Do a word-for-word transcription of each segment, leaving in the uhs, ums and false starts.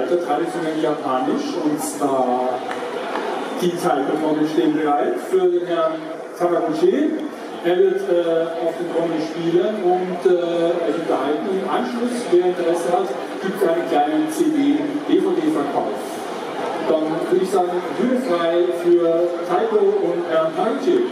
gestaltet, traditionell japanisch, und zwar die Teile davon stehen bereit für den Herrn Kawaguchi. Er wird äh, auf den Trommel spielen und äh, euch unterhalten. Im Anschluss, wer Interesse hat, gibt einen kleinen C D D V D-Verkauf. Dann würde ich sagen, Bühne frei für Taibo und Herrn Kawaguchi.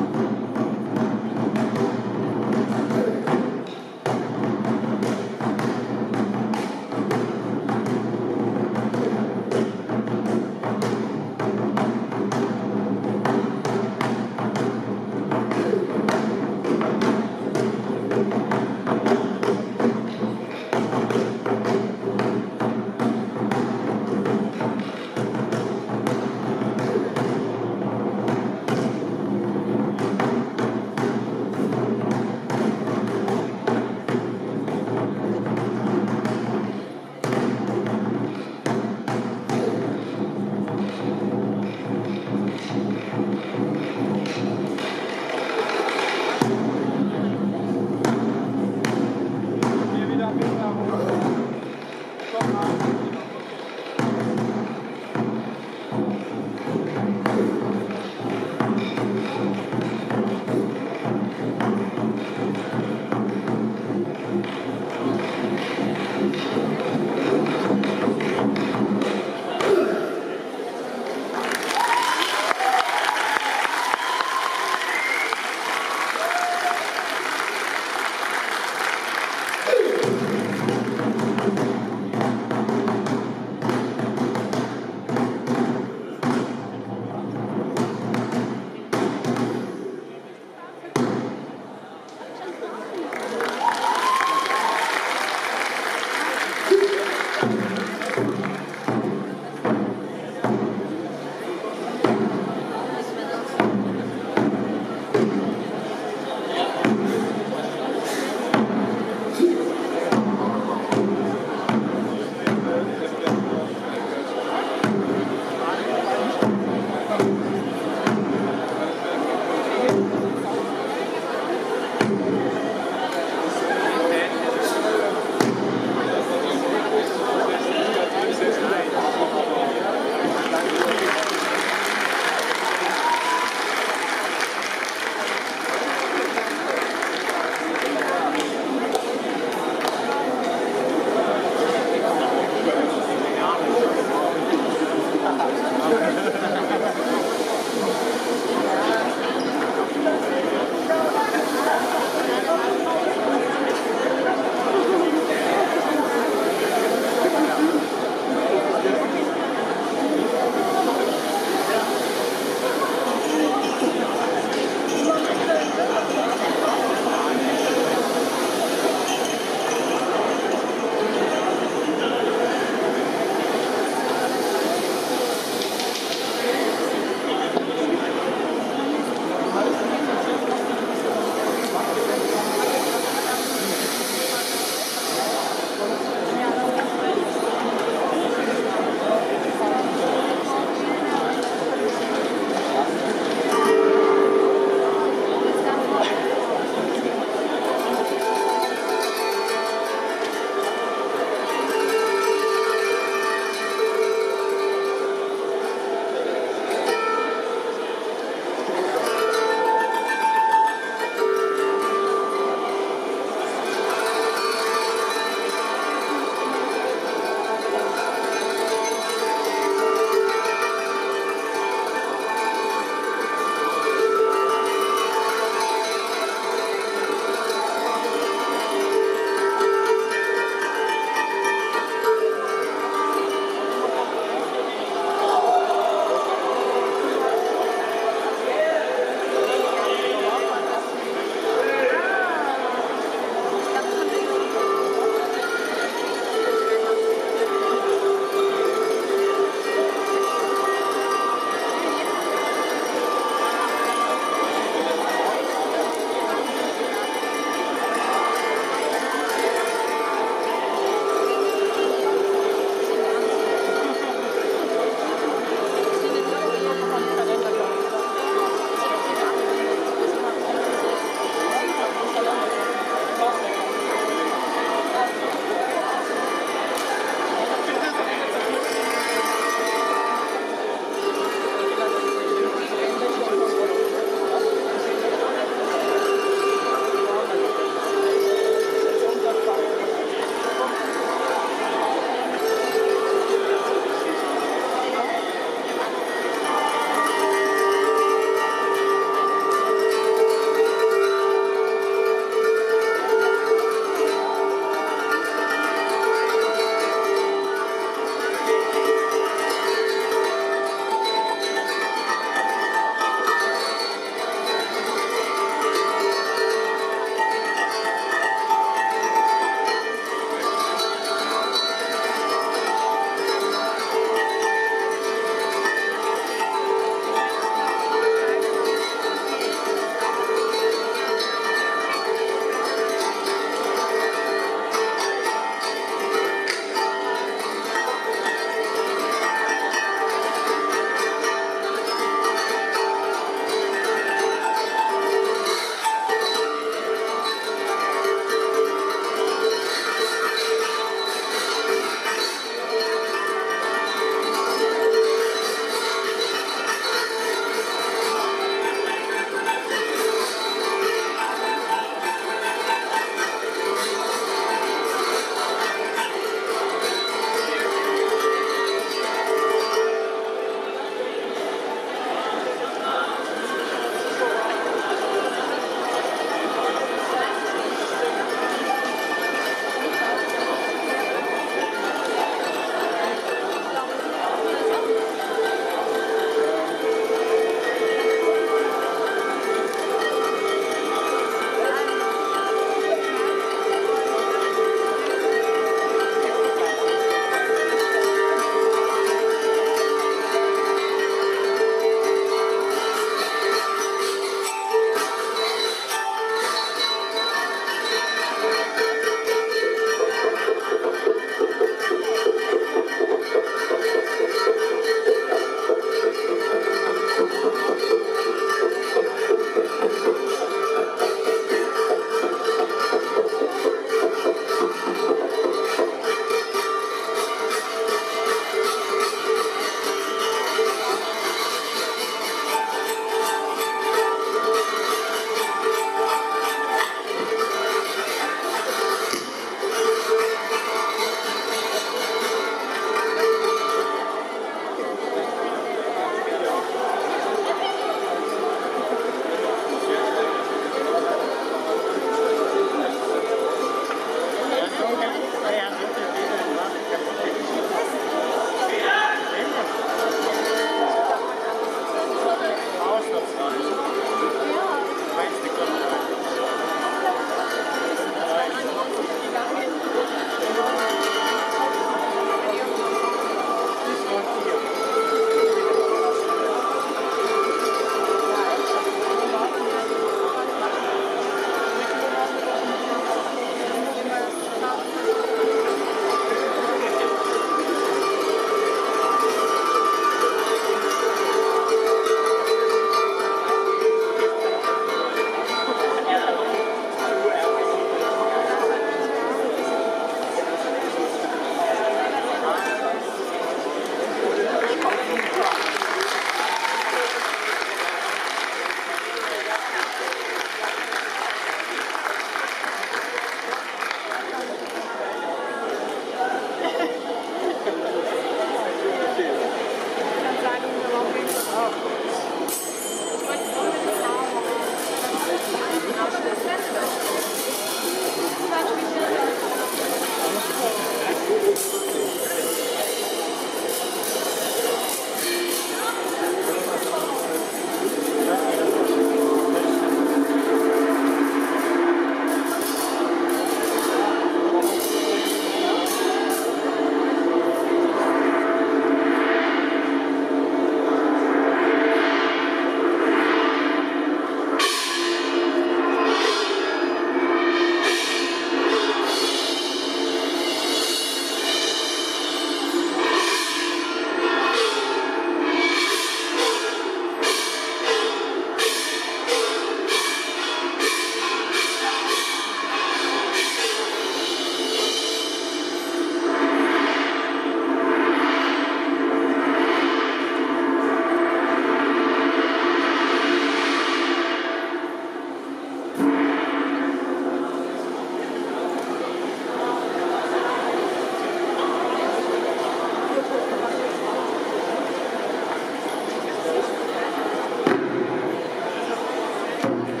You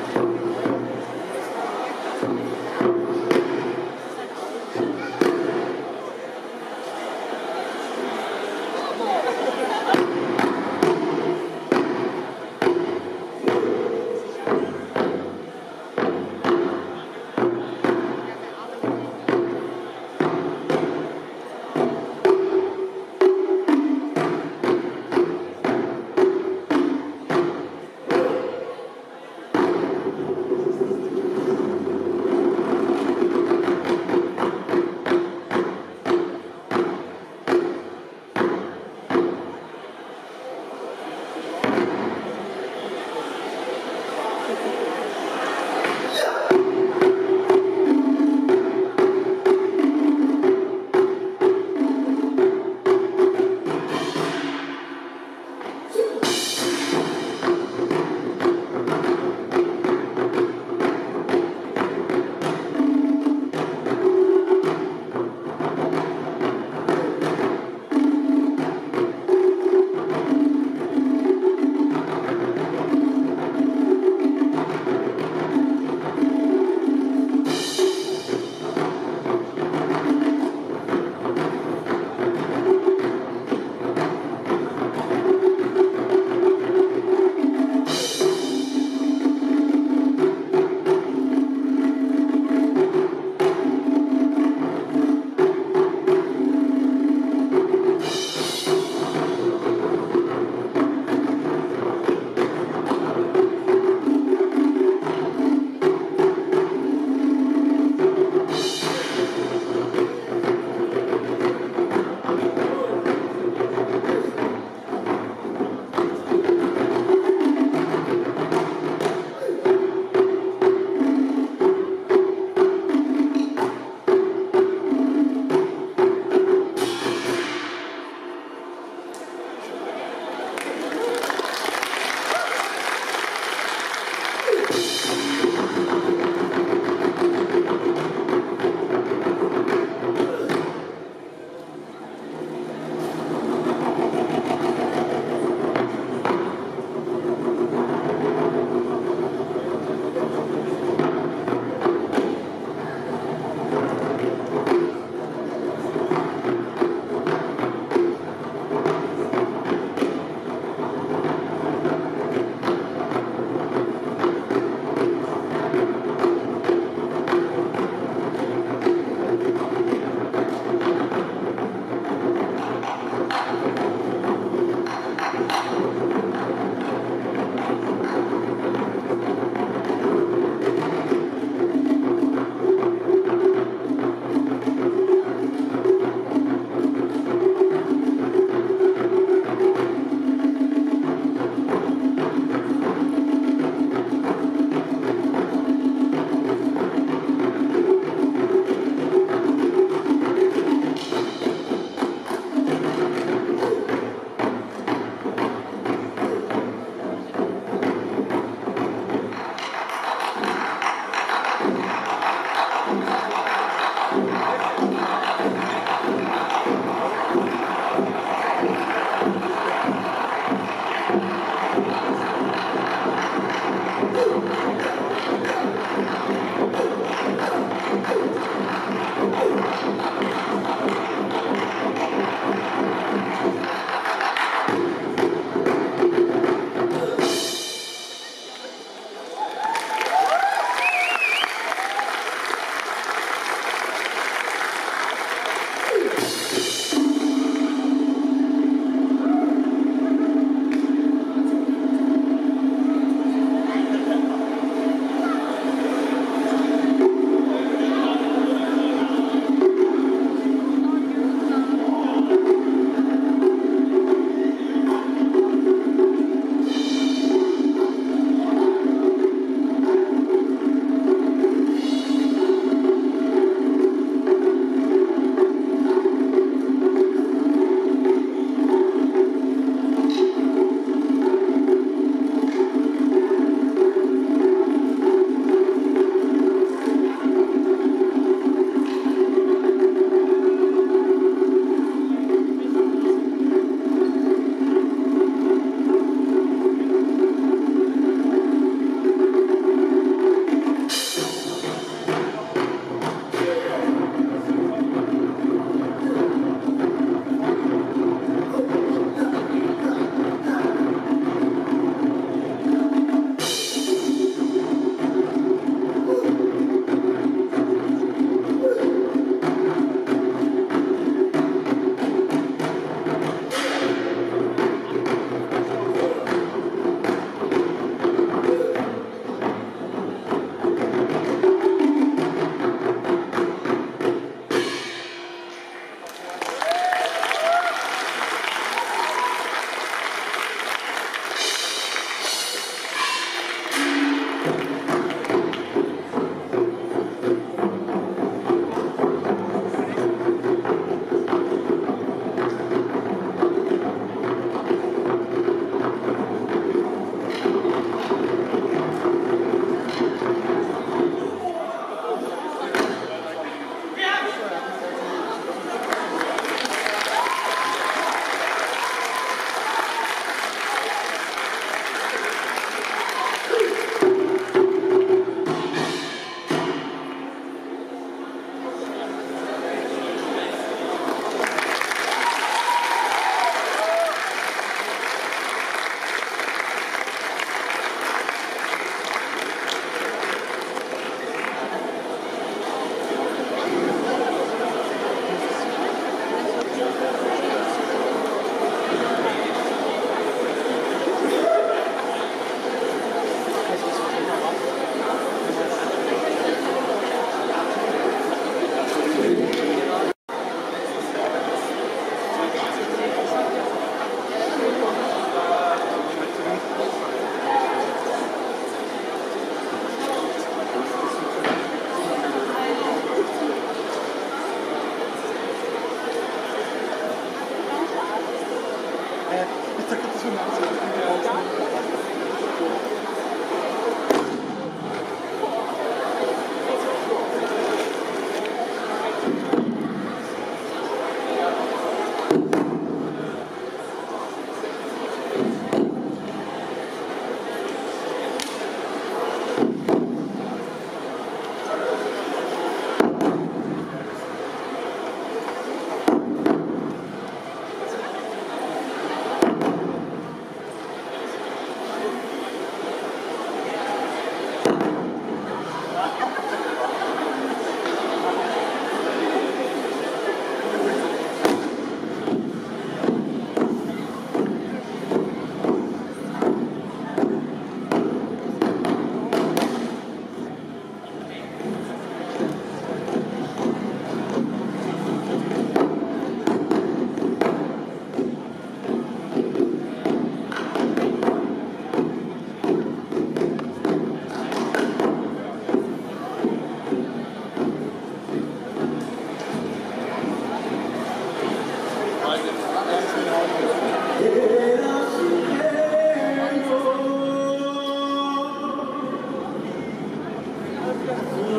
Yes.